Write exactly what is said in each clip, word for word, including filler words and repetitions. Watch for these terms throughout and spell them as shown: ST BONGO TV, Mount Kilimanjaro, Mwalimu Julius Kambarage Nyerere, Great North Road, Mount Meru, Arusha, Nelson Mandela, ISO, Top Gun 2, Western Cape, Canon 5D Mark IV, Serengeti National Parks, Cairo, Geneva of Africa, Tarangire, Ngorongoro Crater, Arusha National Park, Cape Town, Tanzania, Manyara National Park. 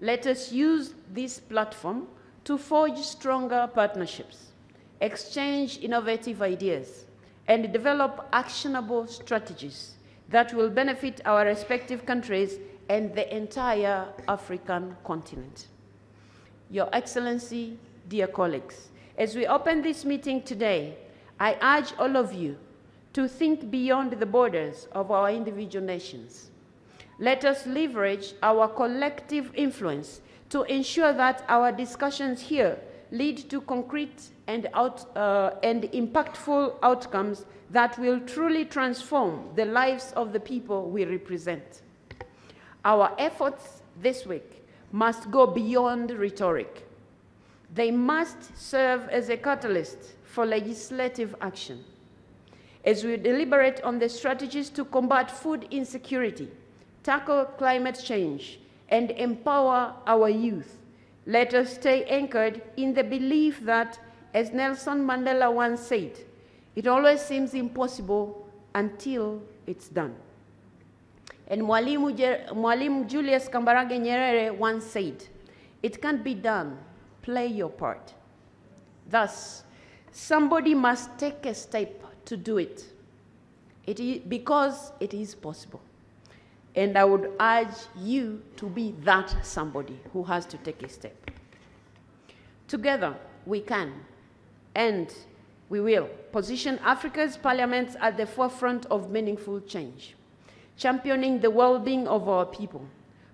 Let us use this platform to forge stronger partnerships, exchange innovative ideas, and develop actionable strategies that will benefit our respective countries and the entire African continent. Your Excellency, dear colleagues, as we open this meeting today, I urge all of you to think beyond the borders of our individual nations. Let us leverage our collective influence to ensure that our discussions here lead to concrete and, out, uh, and impactful outcomes that will truly transform the lives of the people we represent. Our efforts this week must go beyond rhetoric. They must serve as a catalyst for legislative action. As we deliberate on the strategies to combat food insecurity, tackle climate change, and empower our youth, let us stay anchored in the belief that, as Nelson Mandela once said, it always seems impossible until it's done. And Mwalimu, Mwalimu Julius Kambarage Nyerere once said, "It can't be done, play your part." Thus, somebody must take a step to do it, it is, because it is possible. And I would urge you to be that somebody who has to take a step. Together, we can, and we will, position Africa's parliaments at the forefront of meaningful change, championing the well-being of our people,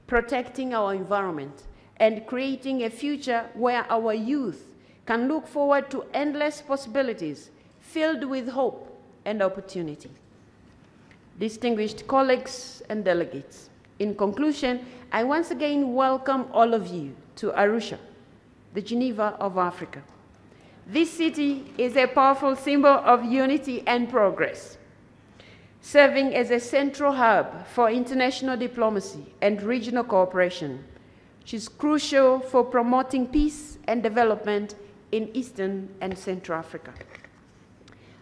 protecting our environment, and creating a future where our youth can look forward to endless possibilities filled with hope and opportunity. Distinguished colleagues and delegates, in conclusion, I once again welcome all of you to Arusha, the Geneva of Africa. This city is a powerful symbol of unity and progress, serving as a central hub for international diplomacy and regional cooperation, which is crucial for promoting peace and development in Eastern and Central Africa.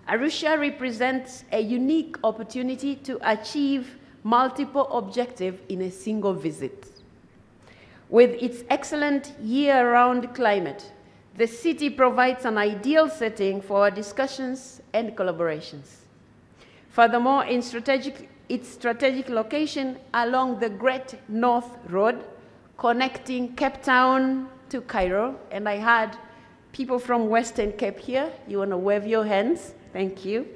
Arusha represents a unique opportunity to achieve multiple objectives in a single visit. With its excellent year-round climate, the city provides an ideal setting for our discussions and collaborations. Furthermore, in strategic, its strategic location along the Great North Road, connecting Cape Town to Cairo, and I had people from Western Cape here, you want to wave your hands? Thank you.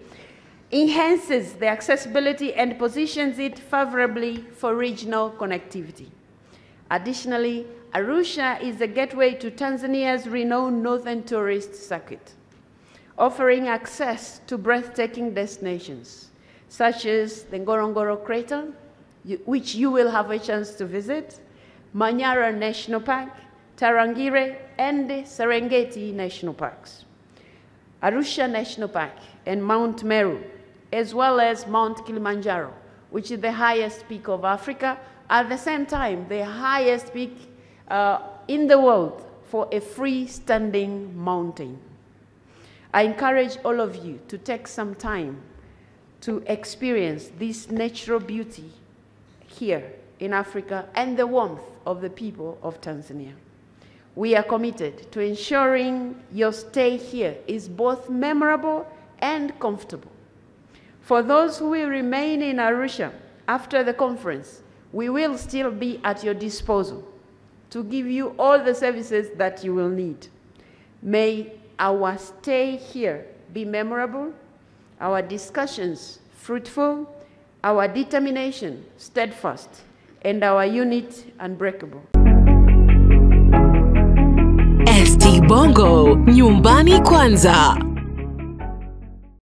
Enhances the accessibility and positions it favorably for regional connectivity. Additionally, Arusha is a gateway to Tanzania's renowned northern tourist circuit, offering access to breathtaking destinations, such as the Ngorongoro Crater, which you will have a chance to visit, Manyara National Park, Tarangire, and Serengeti National Parks. Arusha National Park and Mount Meru, as well as Mount Kilimanjaro, which is the highest peak of Africa, at the same time, the highest peak uh, in the world for a freestanding mountain. I encourage all of you to take some time to experience this natural beauty here in Africa and the warmth of the people of Tanzania. We are committed to ensuring your stay here is both memorable and comfortable. For those who will remain in Arusha after the conference, we will still be at your disposal to give you all the services that you will need. May our stay here be memorable, our discussions fruitful, our determination steadfast, and our unit unbreakable. S T Bongo, nyumbani kwanza.